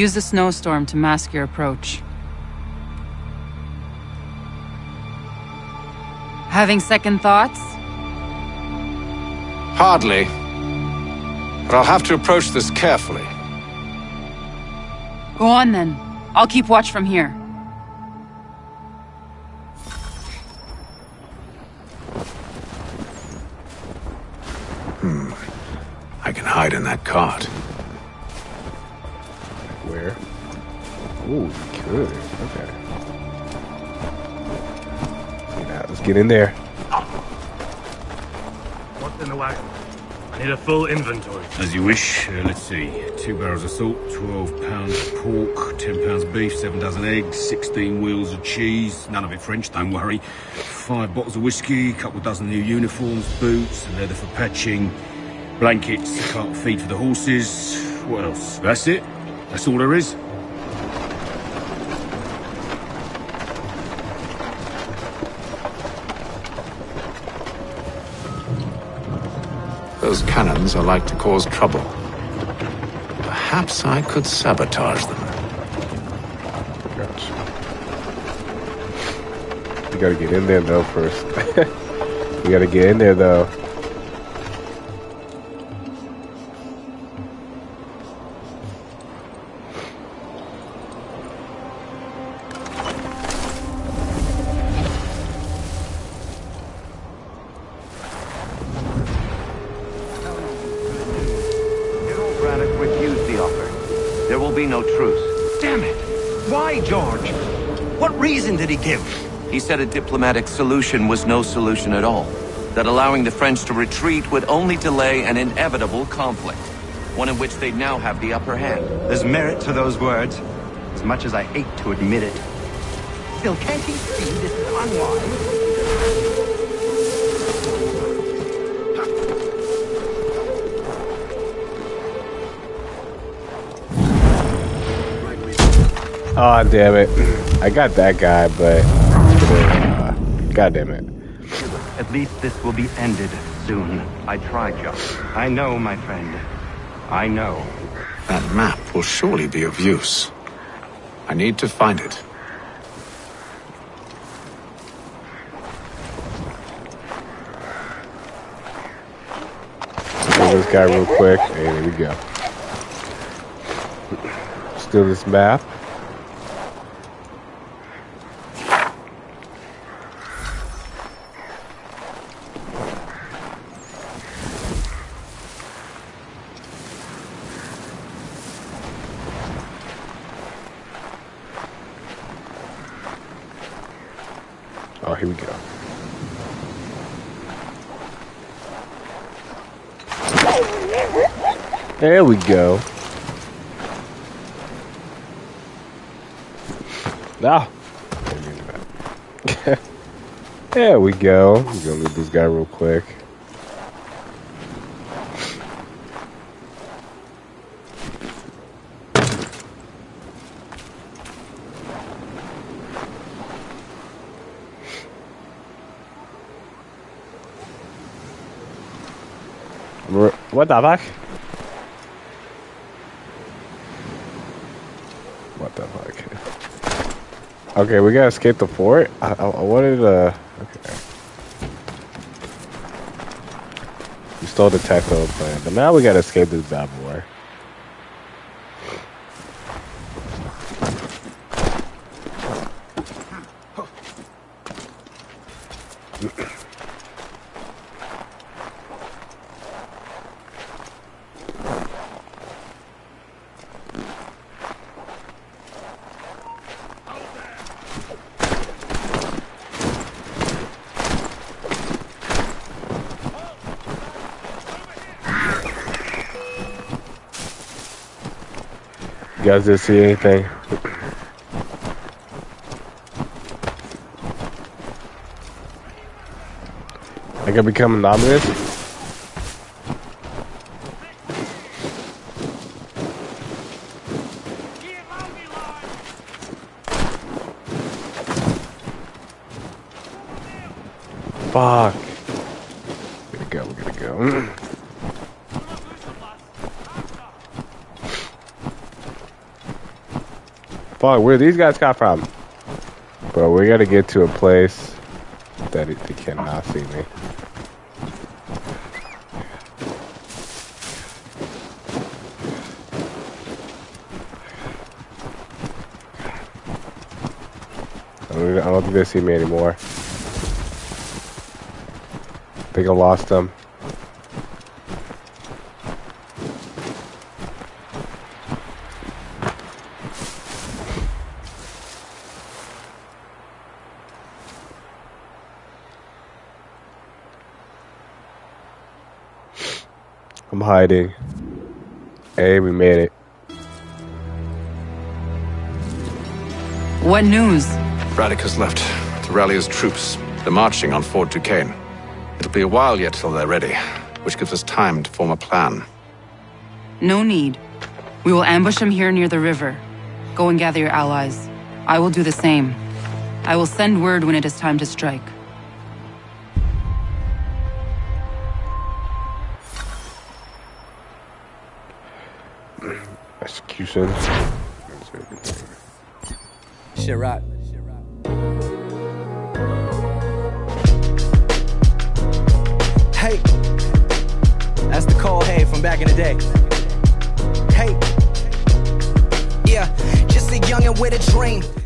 Use the snowstorm to mask your approach. Having second thoughts? Hardly. But I'll have to approach this carefully. Go on then. I'll keep watch from here. I can hide in that cart. Where? Oh, you could. Okay. Let's get in there. What's in the wagon? I need a full inventory. As you wish. Let's see. 2 barrels of salt, 12 pounds of pork, 10 pounds of beef, 7 dozen eggs, 16 wheels of cheese. None of it French, don't worry. 5 bottles of whiskey, a couple dozen new uniforms, boots, leather for patching, blankets, a cart feed for the horses. What else? That's it. That's all there is. Those cannons are like to cause trouble. Perhaps I could sabotage them. Gotcha. We gotta get in there though first. We gotta get in there though. He said a diplomatic solution was no solution at all. That allowing the French to retreat would only delay an inevitable conflict. One in which they'd now have the upper hand. There's merit to those words, as much as I hate to admit it. Still, can't he see this is unwise? Aw, damn it. I got that guy, but... God damn it. At least this will be ended soon. I tried, Josh. I know, my friend. I know. That map will surely be of use. I need to find it. Steal this guy real quick. Hey, there we go. Steal this map. There we go. Ah. There we go. We're gonna leave this guy real quick. What the fuck? Okay, we gotta escape the fort. I wanted to. Okay. We stole the tactical plan, but now we gotta escape this bad boy. You guys didn't see anything. I can become an omnibus. Fuck. We're gonna go. Fuck, where these guys got from? But we gotta get to a place that they cannot see me. I don't think they see me anymore. I think I lost them. I'm hiding. Hey, we made it. What news? Radicus left to rally his troops. They're marching on Fort Duquesne. It'll be a while yet till they're ready, which gives us time to form a plan. No need. We will ambush them here near the river. Go and gather your allies. I will do the same. I will send word when it is time to strike. Execution. Shirat. Hey, that's the call, hey, from back in the day. Hey, yeah, just a youngin' with a dream.